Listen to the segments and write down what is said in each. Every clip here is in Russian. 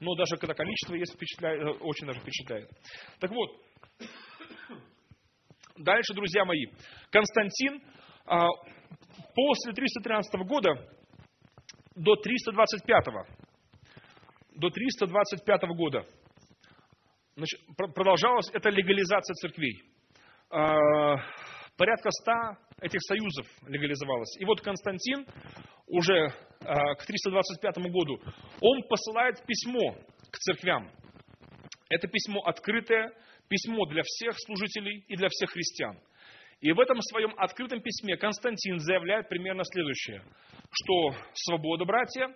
но даже когда количество есть, очень даже впечатляет. Так вот, дальше, друзья мои, Константин после 313 года до 325 года значит, продолжалась эта легализация церквей. Порядка 100 этих союзов легализовалось. И вот Константин уже к 325 году, он посылает письмо к церквям. Это письмо открытое, письмо для всех служителей и для всех христиан. И в этом своем открытом письме Константин заявляет примерно следующее, что свобода, братья,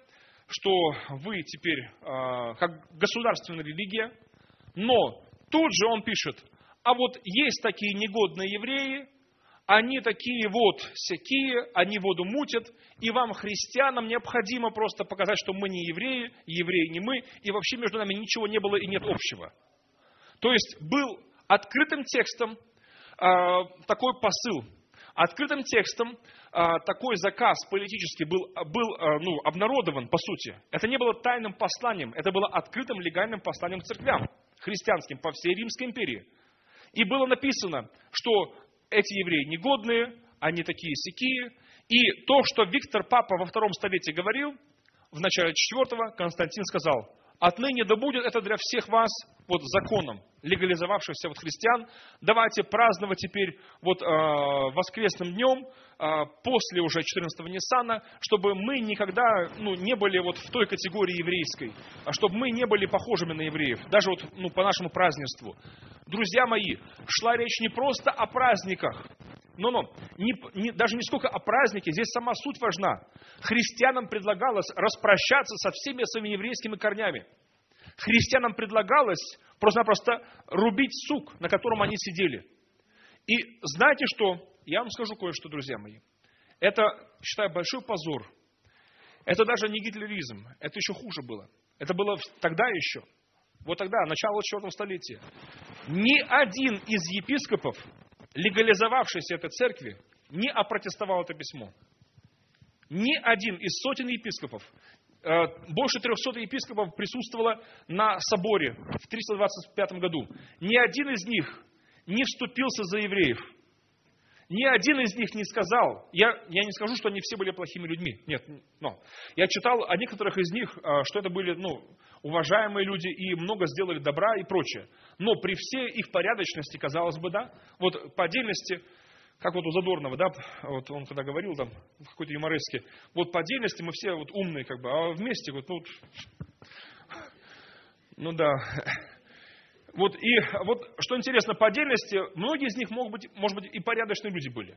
что вы теперь как государственная религия, но тут же он пишет, а вот есть такие негодные евреи, они такие вот всякие, они воду мутят, и вам, христианам, необходимо просто показать, что мы не евреи, евреи не мы, и вообще между нами ничего не было и нет общего. То есть был открытым текстом такой посыл, открытым текстом такой заказ политический был обнародован, по сути. Это не было тайным посланием, это было открытым легальным посланием церквям, христианским, по всей Римской империи. И было написано, что эти евреи негодные, они такие сякие. И то, что Виктор Папа во втором столетии говорил, в начале IV Константин сказал, отныне да будет это для всех вас вот, законом, легализовавшихся вот, христиан. Давайте праздновать теперь воскресным днем, после уже 14-го Ниссана, чтобы мы никогда не были в той категории еврейской, чтобы мы не были похожими на евреев, даже по нашему празднеству. Друзья мои, шла речь не просто о праздниках, даже не сколько о празднике, здесь сама суть важна. Христианам предлагалось распрощаться со всеми своими еврейскими корнями. Христианам предлагалось просто-напросто рубить сук, на котором они сидели. И знаете что? Я вам скажу кое-что, друзья мои. Это, считаю, большой позор. Это даже не гитлеризм. Это еще хуже было. Это было тогда еще. Вот тогда, начало IV столетия. Ни один из епископов, легализовавшийся этой церкви, не опротестовал это письмо. Ни один из сотен епископов, больше 300 епископов присутствовало на соборе в 325 году. Ни один из них не вступился за евреев. Ни один из них не сказал, я не скажу, что они все были плохими людьми, нет, но я читал о некоторых из них, что это были уважаемые люди и много сделали добра и прочее, но при всей их порядочности, казалось бы, да, по отдельности, как у Задорного, да, он когда говорил там в какой-то юмореске, по отдельности мы все умные, как бы, а вместе да. Что интересно, по отдельности, многие из них, может быть, и порядочные люди были,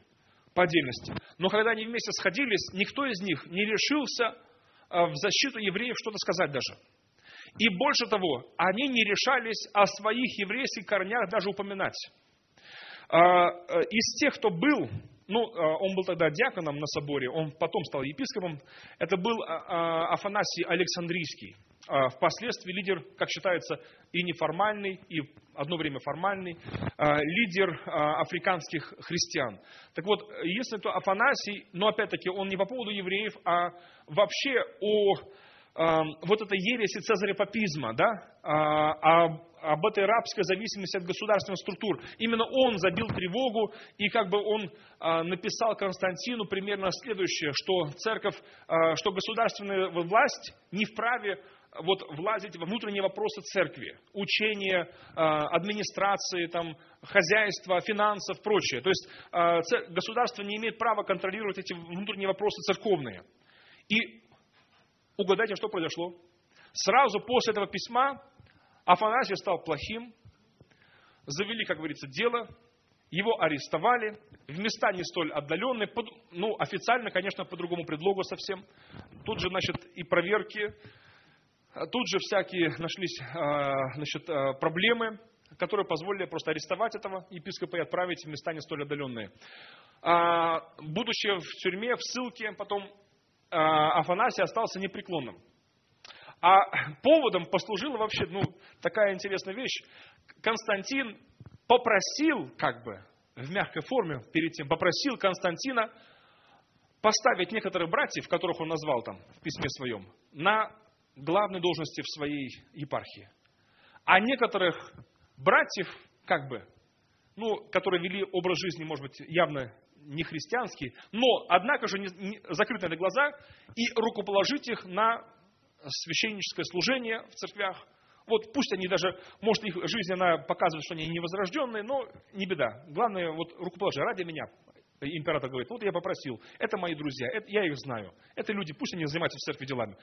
по отдельности. Но когда они вместе сходились, никто из них не решился в защиту евреев что-то сказать даже. И больше того, они не решались о своих еврейских корнях даже упоминать. Из тех, кто был, он был тогда диаконом на соборе, он потом стал епископом, это был Афанасий Александрийский. Впоследствии лидер, как считается, и неформальный, и одно время формальный, лидер африканских христиан. Так вот, если то Афанасий, но опять-таки он не по поводу евреев, а вообще о этой ереси цезарепапизма, да, об этой рабской зависимости от государственных структур. Именно он забил тревогу, и как бы он написал Константину примерно следующее, что церковь, что государственная власть не вправе влазить во внутренние вопросы церкви, учения, администрации, хозяйства, финансов, прочее. То есть государство не имеет права контролировать эти внутренние вопросы церковные. И угадайте, что произошло. Сразу после этого письма Афанасий стал плохим, завели, как говорится, дело, его арестовали, в места не столь отдаленные, официально, конечно, по другому предлогу совсем. Тут же, и проверки, тут же всякие нашлись, проблемы, которые позволили просто арестовать этого епископа и отправить в места не столь отдаленные. Будучи в тюрьме, в ссылке, потом Афанасий остался непреклонным. А поводом послужила вообще, такая интересная вещь. Константин попросил, как бы, в мягкой форме перед тем, попросил Константина поставить некоторых братьев, которых он назвал там в письме своем, на главной должности в своей епархии. А некоторых братьев, которые вели образ жизни, может быть, явно не христианский, но, однако же, закрыты на глаза, и рукоположить их на священническое служение в церквях. Вот пусть они даже, может, их жизнь, она показывает, что они невозрожденные, но не беда. Главное, рукоположи ради меня. Император говорит, я попросил, это мои друзья, это, я их знаю, это люди, пусть они занимаются в церкви делами.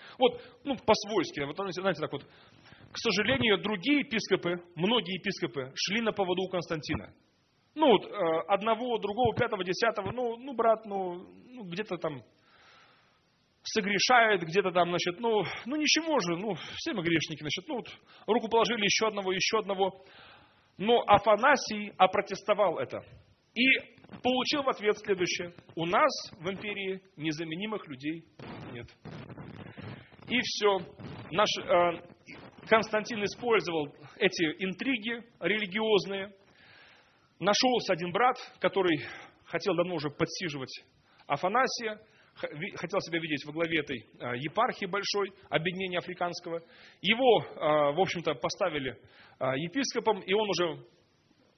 По-свойски, К сожалению, другие епископы, многие епископы шли на поводу у Константина. Одного, другого, пятого, десятого, где-то там согрешает, где-то там, ничего же, все мы грешники, руку положили еще одного. Но Афанасий опротестовал это. И получил в ответ следующее. У нас в империи незаменимых людей нет. И все. Константин использовал эти интриги религиозные. Нашелся один брат, который хотел давно уже подсиживать Афанасия, хотел себя видеть во главе этой епархии большой, объединения африканского. Его, в общем-то, поставили епископом, и он уже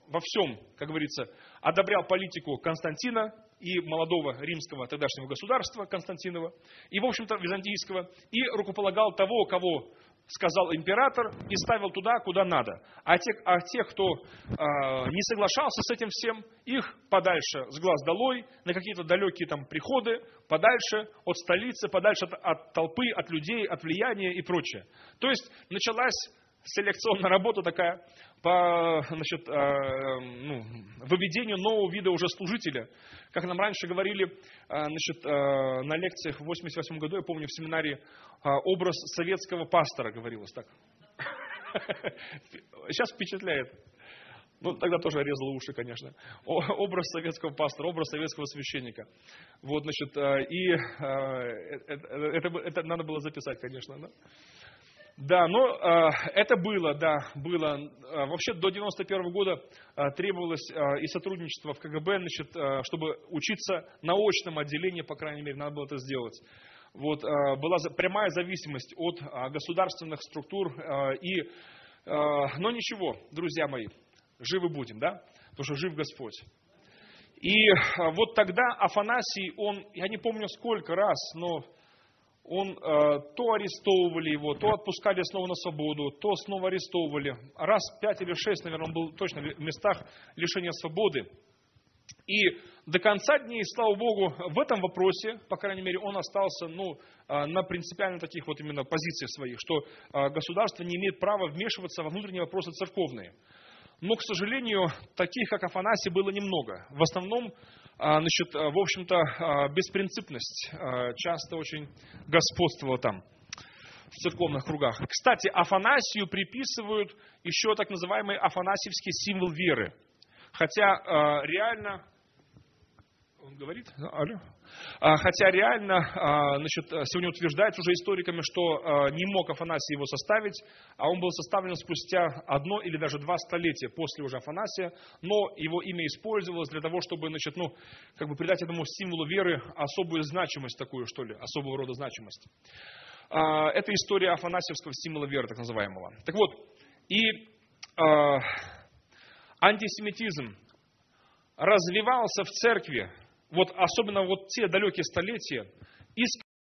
во всем, как говорится, одобрял политику Константина и молодого римского тогдашнего государства Константинова, и, в общем-то, византийского, и рукополагал того, кого сказал император, и ставил туда, куда надо. А те, кто не соглашался с этим всем, их подальше, с глаз долой, на какие-то далекие там приходы, подальше от столицы, подальше от толпы, от людей, от влияния и прочее. То есть началась селекционная работа такая по выведению нового вида уже служителя. Как нам раньше говорили на лекциях в 1988 году, я помню, в семинаре образ советского пастора говорилось так. Сейчас впечатляет. Тогда тоже резало уши, конечно. Образ советского пастора, образ советского священника. Это надо было записать, конечно, да. Да, это было, было. Вообще до 91 года требовалось и сотрудничество в КГБ, чтобы учиться на очном отделении, по крайней мере, надо было это сделать. Была прямая зависимость от государственных структур. Но ничего, друзья мои, живы будем, да? Потому что жив Господь. И вот тогда Афанасий, я не помню сколько раз, но... то арестовывали его, то отпускали снова на свободу, то снова арестовывали. Раз 5 или 6, наверное, он был точно в местах лишения свободы. И до конца дней, слава Богу, в этом вопросе, по крайней мере, он остался на принципиально таких именно позициях своих, что государство не имеет права вмешиваться во внутренние вопросы церковные. Но, к сожалению, таких, как Афанасий, было немного. В основном, в общем-то, беспринципность часто очень господствовала там, в церковных кругах. Кстати, Афанасию приписывают еще так называемый афанасьевский символ веры. Хотя реально... Он говорит? Алло. Хотя реально, сегодня утверждается уже историками, что не мог Афанасий его составить, а он был составлен спустя 1 или даже 2 столетия после уже Афанасия, но его имя использовалось для того, чтобы, придать этому символу веры особую значимость такую, что ли, особого рода значимость. Это история афанасьевского символа веры, так называемого. Так вот, и антисемитизм развивался в церкви, особенно те далекие столетия, из